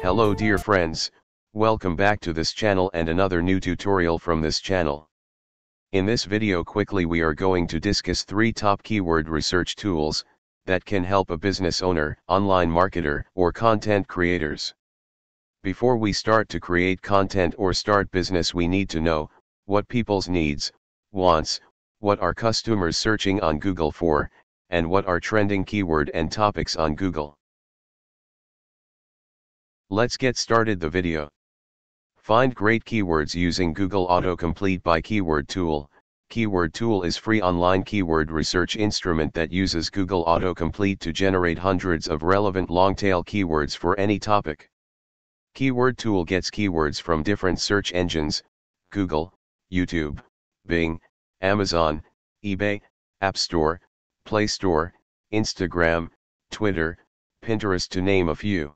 Hello dear friends, welcome back to this channel and another new tutorial from this channel. In this video quickly we are going to discuss 3 top keyword research tools that can help a business owner, online marketer, or content creators. Before we start to create content or start business we need to know what people's needs, wants, what are customers searching on Google for, and what are trending keyword and topics on Google. Let's get started the video. Find great keywords using Google Autocomplete by Keyword Tool. Keyword Tool is free online keyword research instrument that uses Google Autocomplete to generate hundreds of relevant long-tail keywords for any topic. Keyword Tool gets keywords from different search engines, Google, YouTube, Bing, Amazon, eBay, App Store, Play Store, Instagram, Twitter, Pinterest to name a few.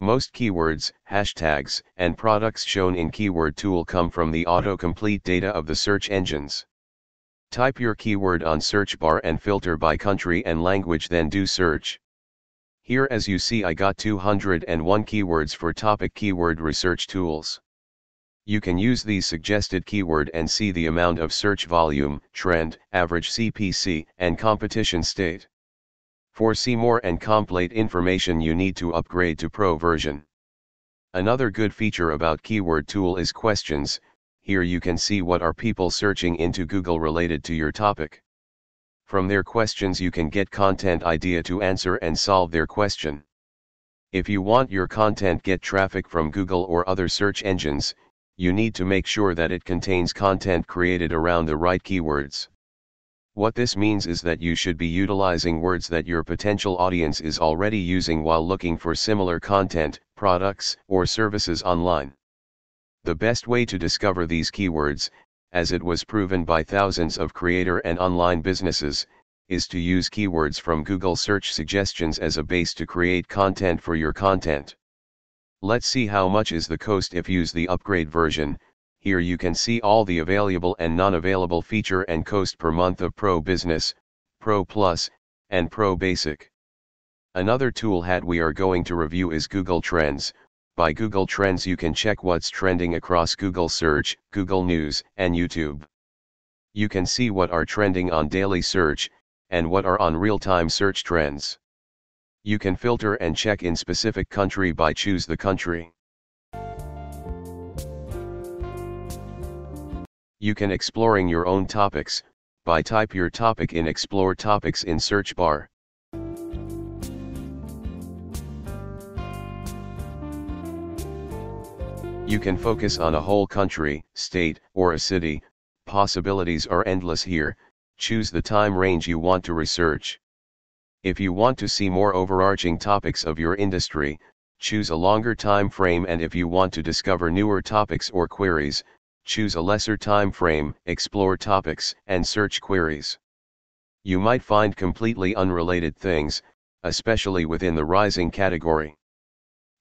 Most keywords, hashtags, and products shown in Keyword Tool come from the autocomplete data of the search engines. Type your keyword on search bar and filter by country and language then do search. Here as you see I got 201 keywords for topic keyword research tools. You can use these suggested keyword and see the amount of search volume, trend, average CPC, and competition state. For SEMrush and complete information you need to upgrade to Pro version. Another good feature about Keyword Tool is questions. Here you can see what are people searching into Google related to your topic. From their questions you can get content idea to answer and solve their question. If you want your content get traffic from Google or other search engines, you need to make sure that it contains content created around the right keywords. What this means is that you should be utilizing words that your potential audience is already using while looking for similar content, products, or services online. The best way to discover these keywords, as it was proven by thousands of creator and online businesses, is to use keywords from Google search suggestions as a base to create content for your content. Let's see how much is the cost if use the upgrade version. Here you can see all the available and non-available feature and cost per month of Pro Business, Pro Plus, and Pro Basic. Another tool hat we are going to review is Google Trends. By Google Trends you can check what's trending across Google Search, Google News, and YouTube. You can see what are trending on daily search, and what are on real-time search trends. You can filter and check in specific country by choose the country. You can exploring your own topics, by type your topic in explore topics in search bar. You can focus on a whole country, state, or a city, possibilities are endless here, choose the time range you want to research. If you want to see more overarching topics of your industry, choose a longer time frame and if you want to discover newer topics or queries, choose a lesser time frame, explore topics, and search queries. You might find completely unrelated things, especially within the rising category.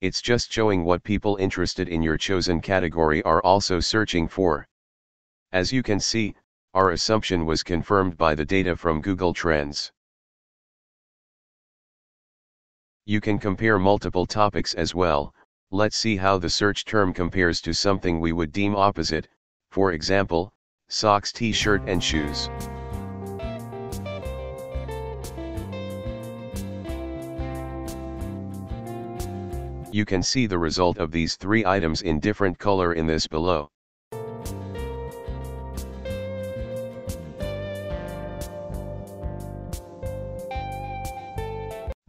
It's just showing what people interested in your chosen category are also searching for. As you can see, our assumption was confirmed by the data from Google Trends. You can compare multiple topics as well. Let's see how the search term compares to something we would deem opposite. For example, socks, t-shirt and shoes. You can see the result of these 3 items in different color in this below.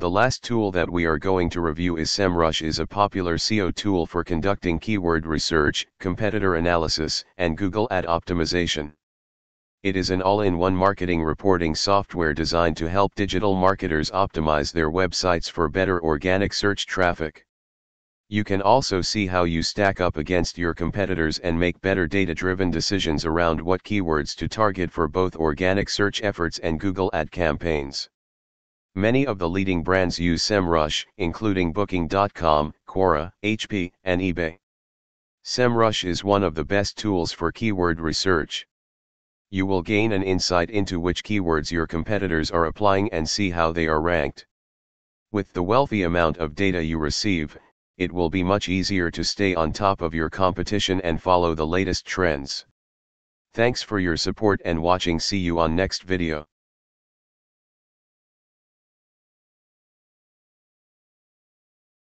The last tool that we are going to review is SEMrush is a popular SEO tool for conducting keyword research, competitor analysis, and Google ad optimization. It is an all-in-one marketing reporting software designed to help digital marketers optimize their websites for better organic search traffic. You can also see how you stack up against your competitors and make better data-driven decisions around what keywords to target for both organic search efforts and Google ad campaigns. Many of the leading brands use SEMrush, including Booking.com, Quora, HP, and eBay. SEMrush is one of the best tools for keyword research. You will gain an insight into which keywords your competitors are applying and see how they are ranked. With the wealthy amount of data you receive, it will be much easier to stay on top of your competition and follow the latest trends. Thanks for your support and watching. See you on next video.